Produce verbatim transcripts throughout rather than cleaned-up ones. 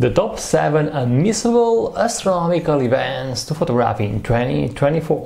The top seven unmissable astronomical events to photograph in twenty twenty-four.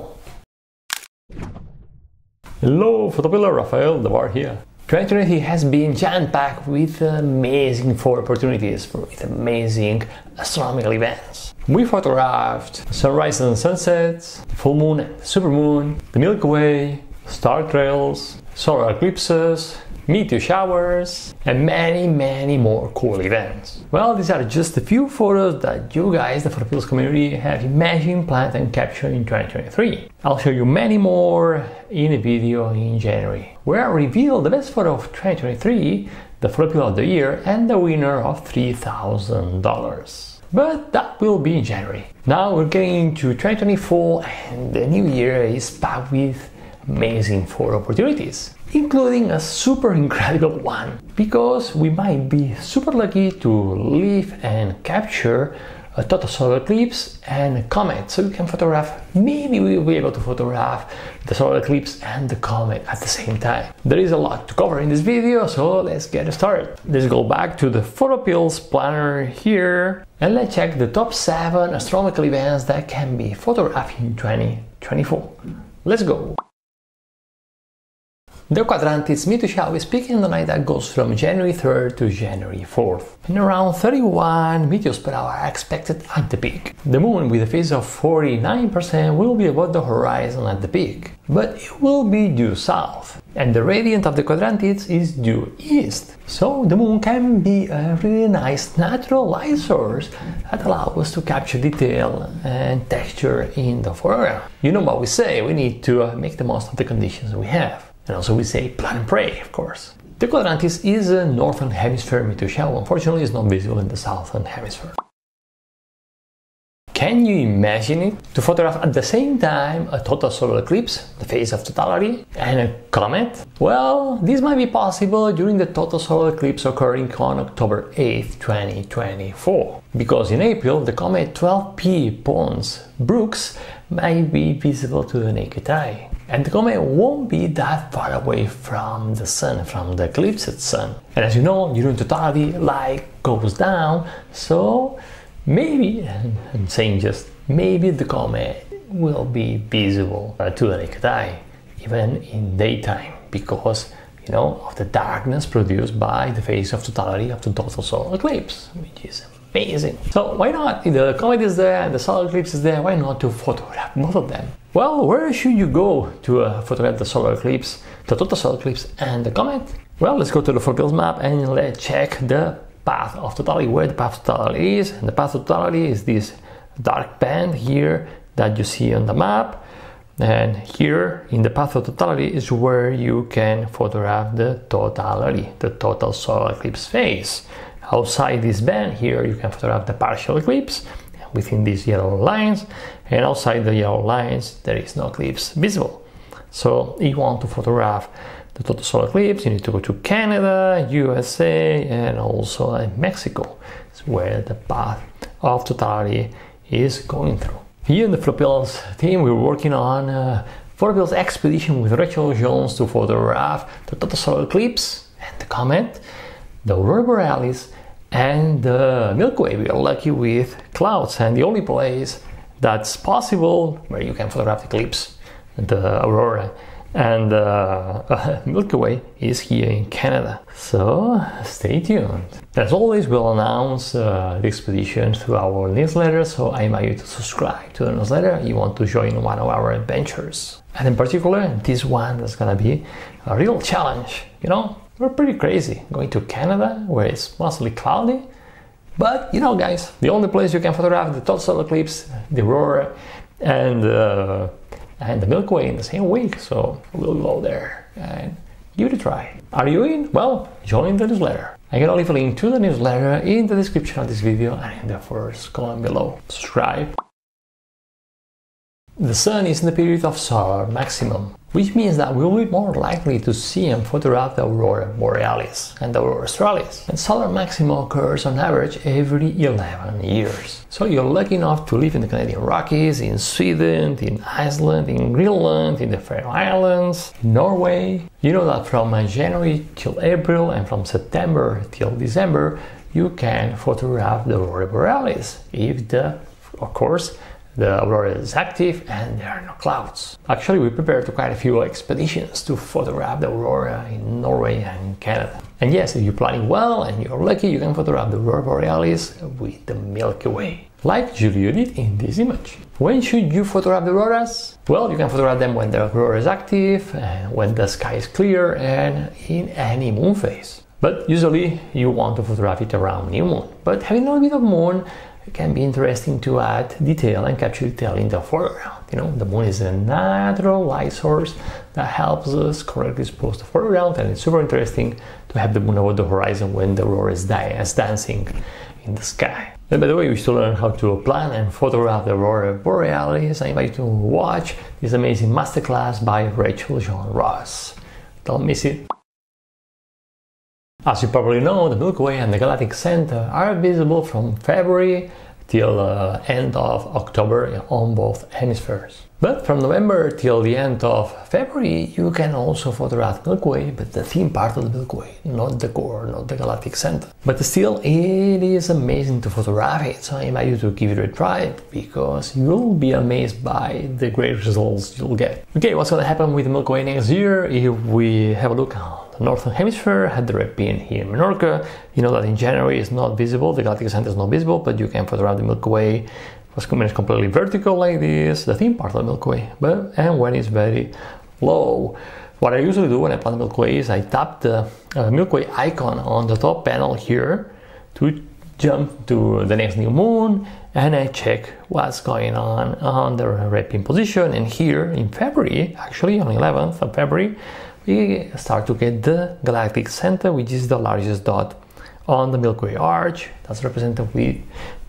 Hello, photopiller Rafael DeVar here. twenty twenty has been jam-packed with amazing photo opportunities, with amazing astronomical events. We photographed sunrise and sunsets, full moon and supermoon, the Milky Way, star trails, solar eclipses, meteor showers, and many many more cool events. Well, these are just a few photos that you guys, the PhotoPills community, have imagined, planned and captured in twenty twenty-three. I'll show you many more in a video in January, where I reveal the best photo of twenty twenty-three, the PhotoPill of the year and the winner of three thousand dollars. But that will be in January. Now we're getting into twenty twenty-four and the new year is packed with amazing photo opportunities, including a super incredible one, because we might be super lucky to live and capture a total solar eclipse and a comet. So we can photograph, maybe we will be able to photograph the solar eclipse and the comet at the same time. There is a lot to cover in this video, so let's get started. Let's go back to the PhotoPills planner here and let's check the top seven astronomical events that can be photographed in twenty twenty-four. Let's go. The Quadrantids meteor shower is peaking the night that goes from January third to January fourth, and around thirty-one meteors per hour are expected at the peak. The moon, with a phase of forty-nine percent, will be above the horizon at the peak, but it will be due south, and the radiant of the Quadrantids is due east, so the moon can be a really nice natural light source that allows us to capture detail and texture in the foreground. You know what we say, we need to make the most of the conditions we have. And also we say plan and pray, of course. The Quadrantids is a northern hemisphere meteor shower. Unfortunately, it's not visible in the southern hemisphere. Can you imagine it? To photograph at the same time a total solar eclipse, the phase of totality, and a comet? Well, this might be possible during the total solar eclipse occurring on October eighth, twenty twenty-four. Because in April, the comet twelve P Pons Brooks might be visible to the naked eye. And the comet won't be that far away from the sun, from the eclipsed sun. And as you know, during totality, light goes down, so maybe, and I'm saying just maybe, the comet will be visible to the naked eye, even in daytime, because, you know, of the darkness produced by the phase of totality of the total solar eclipse, which is amazing. So why not? If the comet is there and the solar eclipse is there, why not to photograph both of them? Well, where should you go to uh, photograph the solar eclipse, the total solar eclipse and the comet? Well, let's go to the PhotoPills map and let's check the path of totality, where the path of totality is. And the path of totality is this dark band here that you see on the map. And here in the path of totality is where you can photograph the totality, the total solar eclipse phase. Outside this band here, you can photograph the partial eclipse within these yellow lines, and outside the yellow lines there is no eclipse visible. So if you want to photograph the total solar eclipse, you need to go to Canada, U S A, and also in Mexico. It's where the path of totality is going through. Here in the PhotoPills team, we're working on a PhotoPills expedition with Rachel Jean Ross to photograph the total solar eclipse and the comet, the Aurora Borealis, and the Milky Way. We are lucky with clouds, and the only place that's possible where you can photograph the eclipse, the aurora, and the uh, Milky Way is here in Canada. So stay tuned. As always, we'll announce uh, the expedition through our newsletter, so I invite you to subscribe to the newsletter if you want to join one of our adventures. And in particular, this one is gonna be a real challenge, you know? We're pretty crazy, going to Canada, where it's mostly cloudy, but you know guys, the only place you can photograph the total solar eclipse, the aurora, and, uh, and the Milky Way in the same week, so we'll go there and give it a try. Are you in? Well, join the newsletter. I can leave a link to the newsletter in the description of this video and in the first comment below. Subscribe. The Sun is in the period of solar maximum, which means that we will be more likely to see and photograph the Aurora Borealis and the Aurora Australis. And solar maximum occurs on average every eleven years. So you're lucky enough to live in the Canadian Rockies, in Sweden, in Iceland, in Greenland, in the Faroe Islands, Norway. You know that from January till April and from September till December, you can photograph the Aurora Borealis, if the, of course, the aurora is active and there are no clouds. Actually, we prepared quite a few expeditions to photograph the aurora in Norway and Canada. And yes, if you're planning well and you're lucky, you can photograph the Aurora Borealis with the Milky Way, like Julio did in this image. When should you photograph the auroras? Well, you can photograph them when the aurora is active, and when the sky is clear, and in any moon phase. But usually, you want to photograph it around new moon. But having a little bit of moon, it can be interesting to add detail and capture detail in the foreground. You know, the moon is a natural light source that helps us correctly expose the foreground, and it's super interesting to have the moon over the horizon when the aurora is dancing in the sky. And by the way, you should learn how to plan and photograph the Aurora Borealis. I invite you to watch this amazing masterclass by Rachel Jean Ross. Don't miss it. As you probably know, the Milky Way and the Galactic Center are visible from February till uh, end of October on both hemispheres. But from November till the end of February, you can also photograph Milky Way, but the thin part of the Milky Way, not the core, not the Galactic Center. But still, it is amazing to photograph it, so I invite you to give it a try, because you'll be amazed by the great results you'll get. Okay, what's gonna happen with the Milky Way next year if we have a look the northern hemisphere had the red pin here in Menorca. You know that in January it's not visible, the Galactic Center is not visible, but you can photograph the Milky Way. It's completely vertical like this, the thin part of the Milky Way, but and when it's very low. What I usually do when I plan the Milky Way is I tap the uh, Milky Way icon on the top panel here to jump to the next new moon, and I check what's going on on the red pin position. And here in February, actually on eleventh of February, we start to get the Galactic Center, which is the largest dot on the Milky Way arch. That's represented with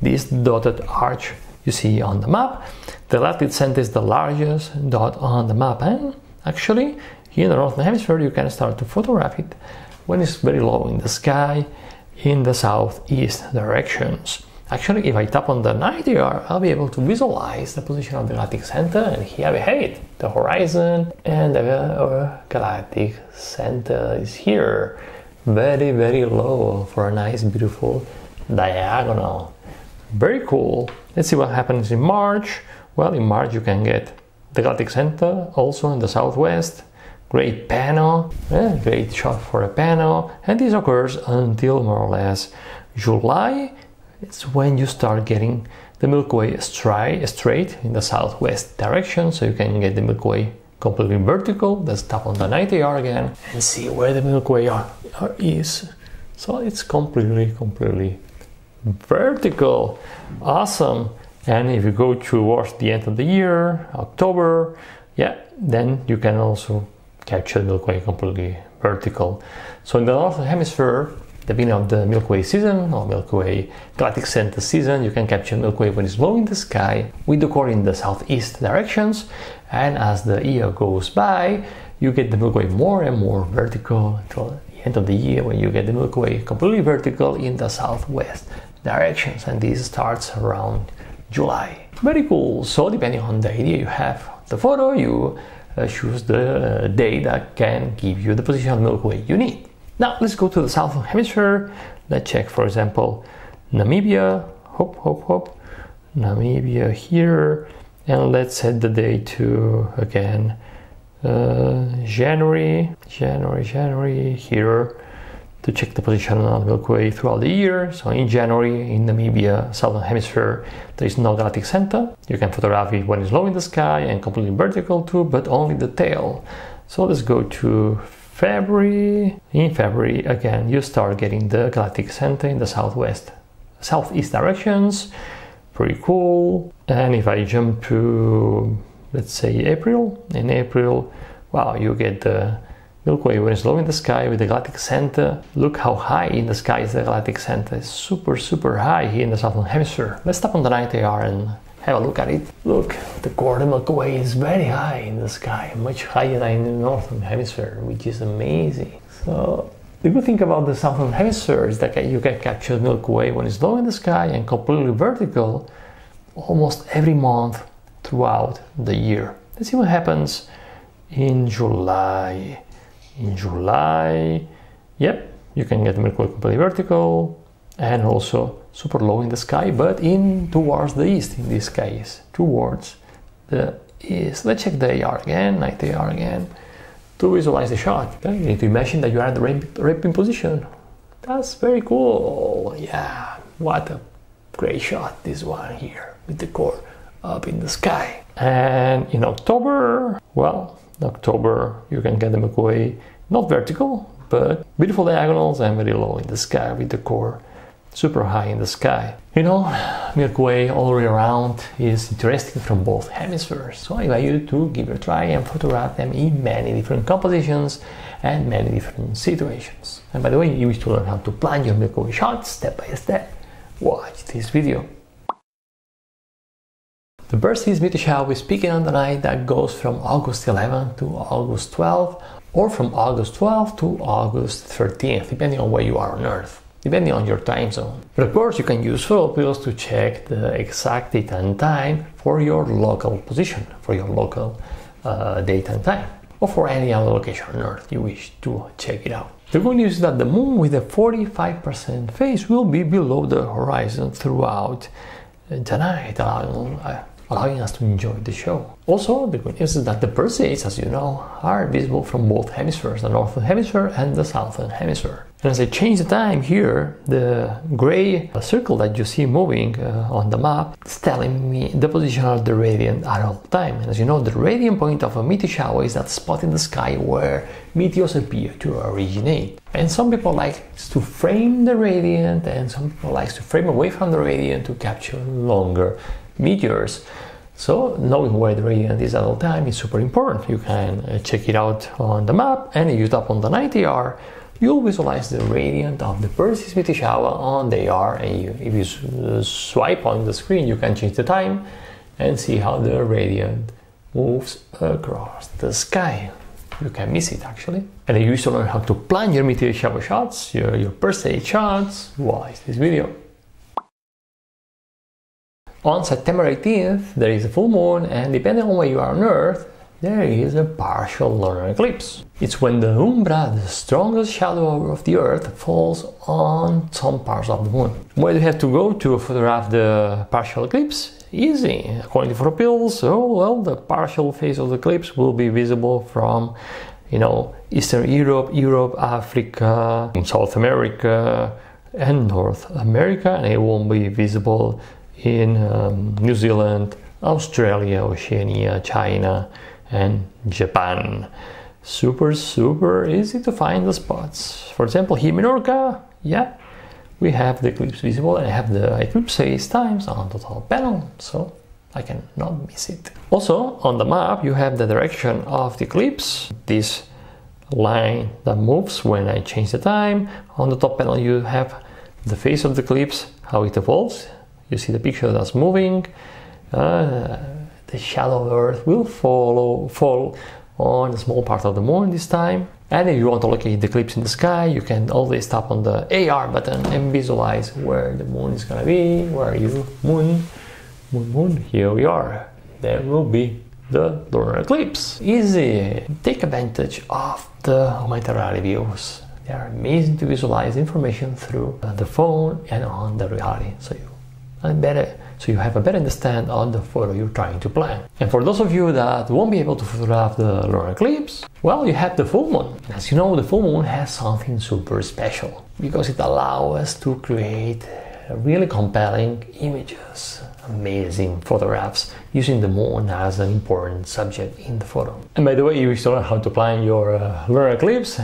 this dotted arch you see on the map. The Galactic Center is the largest dot on the map, and actually here in the northern hemisphere you can start to photograph it when it's very low in the sky in the southeast directions. Actually, if I tap on the night air, I'll be able to visualize the position of the Galactic Center, and here we have it, the horizon, and the uh, Galactic Center is here, very very low for a nice beautiful diagonal. Very cool. Let's see what happens in March. Well, in March you can get the Galactic Center also in the southwest. Great panel, eh, great shot for a panel, and this occurs until more or less July. It's when you start getting the Milky Way stri straight in the southwest direction, so you can get the Milky Way completely vertical. Let's tap on the night A R again and see where the Milky Way are, are is. So it's completely, completely vertical. Awesome! And if you go towards the end of the year, October, yeah, then you can also capture the Milky Way completely vertical. So in the northern hemisphere, the beginning of the Milky Way season, or Milky Way Galactic Center season, you can capture Milky Way when it's low in the sky, with the core in the southeast directions, and as the year goes by, you get the Milky Way more and more vertical until the end of the year, when you get the Milky Way completely vertical in the southwest directions, and this starts around July. Very cool. So depending on the idea you have of the photo, you uh, choose the uh, day that can give you the position of the Milky Way you need. Now let's go to the southern hemisphere. Let's check, for example, Namibia. Hop, hop, hop. Namibia here, and let's set the day to again uh, January, January, January here to check the position of the Milky Way throughout the year. So in January in Namibia, southern hemisphere, there is no Galactic Center. You can photograph it when it's low in the sky and completely vertical too, but only the tail. So let's go to February. In February, again, you start getting the Galactic Center in the southwest, southeast directions. Pretty cool. And if I jump to, let's say, April, in April, wow, you get the Milky Way when it's low in the sky with the Galactic Center. Look how high in the sky is the Galactic Center. It's super, super high here in the southern hemisphere. Let's tap on the night A R and Have a look at it. Look, the quarter McWay is very high in the sky, much higher than in the northern hemisphere, which is amazing. So the good thing about the southern hemisphere is that you can capture Milky Way when it's low in the sky and completely vertical almost every month throughout the year. Let's see what happens in July. In July, yep, you can get Milky Way completely vertical and also super low in the sky, but in towards the east in this case, towards the east. Let's check the A R again, night A R again, to visualize the shot. Okay, you need to imagine that you are in the wrapping position. That's very cool. Yeah, what a great shot, this one here, with the core up in the sky. And in October, well, in October you can get the Milky Way, not vertical, but beautiful diagonals and very low in the sky with the core super high in the sky. You know, Milky Way all the way around is interesting from both hemispheres. So I invite you to give it a try and photograph them in many different compositions and many different situations. And by the way, if you wish to learn how to plan your Milky Way shots step by step, watch this video. The Perseids meteor shower is peaking on the night that goes from August eleventh to August twelfth, or from August twelfth to August thirteenth, depending on where you are on Earth, depending on your time zone. But of course, you can use PhotoPills to check the exact date and time for your local position, for your local uh, date and time, or for any other location on Earth you wish to check it out. The good news is that the moon with a forty-five percent phase will be below the horizon throughout the night, allowing, uh, allowing us to enjoy the show. Also, the good news is that the Perseids, as you know, are visible from both hemispheres, the northern hemisphere and the southern hemisphere. And as I change the time here, the gray circle that you see moving uh, on the map is telling me the position of the radiant at all time. And as you know, the radiant point of a meteor shower is that spot in the sky where meteors appear to originate. And some people like to frame the radiant, and some people like to frame away from the radiant to capture longer meteors. So knowing where the radiant is at all time is super important. You can uh, check it out on the map, and use it up on the night A R. You'll visualize the radiant of the Perseids meteor shower on the A R, and you, if you swipe on the screen, you can change the time and see how the radiant moves across the sky. You can miss it actually. And you used to learn how to plan your meteor shower shots, your, your Perseids shots, watch this video. On September eighteenth, there is a full moon, and depending on where you are on Earth, there is a partial lunar eclipse. It's when the umbra, the strongest shadow of the Earth, falls on some parts of the moon. Where do you have to go to photograph the partial eclipse? Easy. According to PhotoPills, oh well, the partial phase of the eclipse will be visible from, you know, Eastern Europe, Europe, Africa, South America, and North America, and it won't be visible in um, New Zealand, Australia, Oceania, China, and Japan. Super, super easy to find the spots. For example, here in Menorca, yeah, we have the eclipse visible, and I have the eclipse phase times on the top panel, so I cannot miss it. Also, on the map, you have the direction of the eclipse, this line that moves when I change the time. On the top panel, you have the phase of the eclipse, how it evolves. You see the picture that's moving. Uh, The shadow of Earth will follow, fall on a small part of the moon this time. And if you want to locate the eclipse in the sky, you can always tap on the A R button and visualize where the moon is gonna be. Where are you? Moon, moon, moon. Here we are. There will be the lunar eclipse. Easy. Take advantage of the humanitarian views. They are amazing to visualize information through the phone and on the reality. So you and better. So you have a better understand on the photo you're trying to plan. And for those of you that won't be able to photograph the lunar eclipse, well, you have the full moon. As you know, the full moon has something super special because it allows us to create really compelling images, amazing photographs using the moon as an important subject in the photo. And by the way, you wish to learn how to plan your uh, lunar eclipse,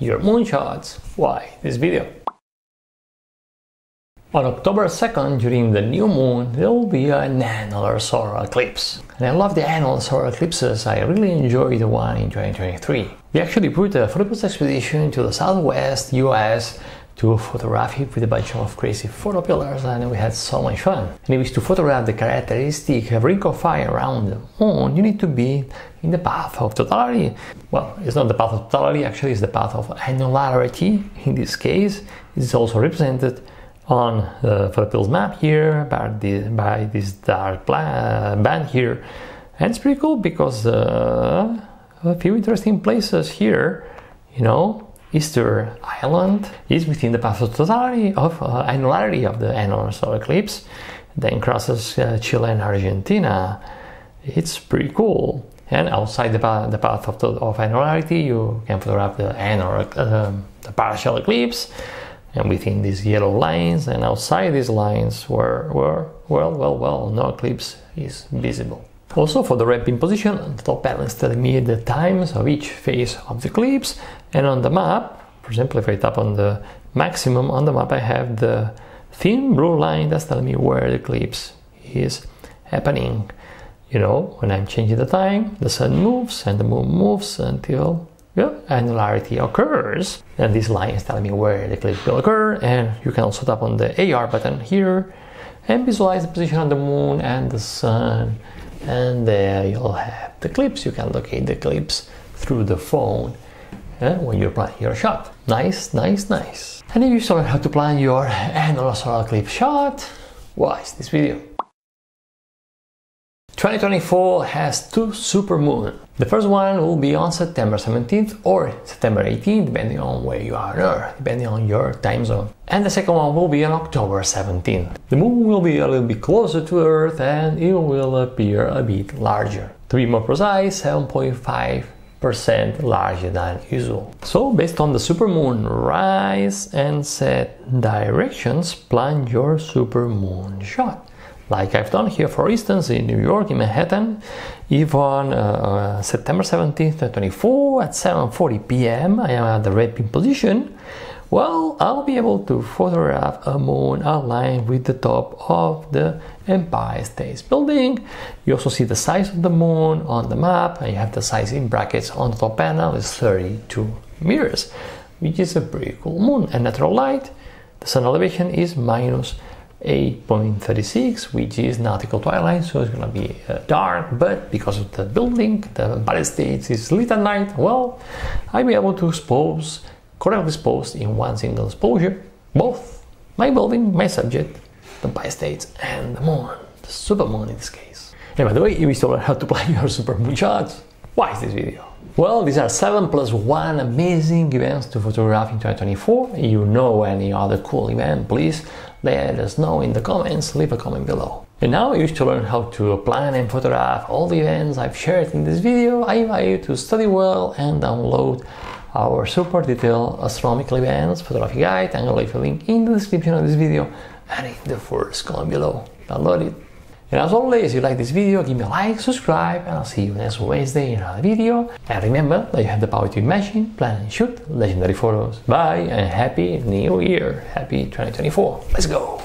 your moon shots, why this video. On October second, during the new moon, there will be an annular solar eclipse. And I love the annular solar eclipses. I really enjoy the one in twenty twenty-three. We actually put a PhotoPills expedition to the southwest U S to a photograph it with a bunch of crazy photopillars, and we had so much fun. And if you to photograph the characteristic ring of fire around the moon, you need to be in the path of totality. Well, it's not the path of totality, actually it's the path of annularity. In this case, it's also represented on the PhotoPills map here by, the, by this dark band here. And it's pretty cool because uh, a few interesting places here, you know, Easter Island is within the path of totality of uh, annularity of the annular solar eclipse, then crosses uh, Chile and Argentina. It's pretty cool. And outside the, pa the path of, of annularity, you can photograph the annular, uh, the partial eclipse, and within these yellow lines and outside these lines where, where well, well, well, no eclipse is visible. Also, for the wrapping position, the top panels tell me the times of each phase of the eclipse, and on the map, for example, if I tap on the maximum on the map, I have the thin blue line that's telling me where the eclipse is happening. You know, when I'm changing the time, the sun moves and the moon moves until yeah, annularity occurs, and this line is telling me where the eclipse will occur. And you can also tap on the A R button here and visualize the position of the moon and the sun. And there you'll have the eclipse. You can locate the eclipse through the phone eh, when you're planning your shot. Nice, nice, nice. And if you saw how to plan your annular solar eclipse shot, watch this video. twenty twenty-four has two supermoons. The first one will be on September seventeenth or September eighteenth, depending on where you are on Earth, depending on your time zone. And the second one will be on October seventeenth. The moon will be a little bit closer to Earth and it will appear a bit larger. To be more precise, seven point five percent larger than usual. So, based on the supermoon rise and set directions, plan your supermoon shot. Like I've done here, for instance, in New York, in Manhattan, if on uh, September seventeenth, twenty twenty-four at seven forty p m I am at the wrapping position, well, I'll be able to photograph a moon outlined with the top of the Empire State Building. You also see the size of the moon on the map, and you have the size in brackets on the top panel, is thirty-two meters, which is a pretty cool moon. And natural light, the sun elevation is minus eight point three six, which is nautical twilight, so it's gonna be uh, dark, but because of the building, the Empire State is lit at night, well, I'll be able to expose, correctly expose in one single exposure, both my building, my subject, the Empire State, and the moon, the supermoon in this case. And by the way, if you still learn how to plan your supermoon shots, watch this video. Well, these are seven plus one amazing events to photograph in twenty twenty-four. If you know any other cool event, please let us know in the comments, leave a comment below. And now, if you wish to learn how to plan and photograph all the events I've shared in this video, I invite you to study well and download our super detailed astronomical events photography guide. I'm gonna leave a link in the description of this video and in the first comment below. Download it. And as always, if you like this video, give me a like, subscribe, and I'll see you next Wednesday in another video. And remember that you have the power to imagine, plan, and shoot legendary photos. Bye, and happy new year. Happy twenty twenty-four. Let's go.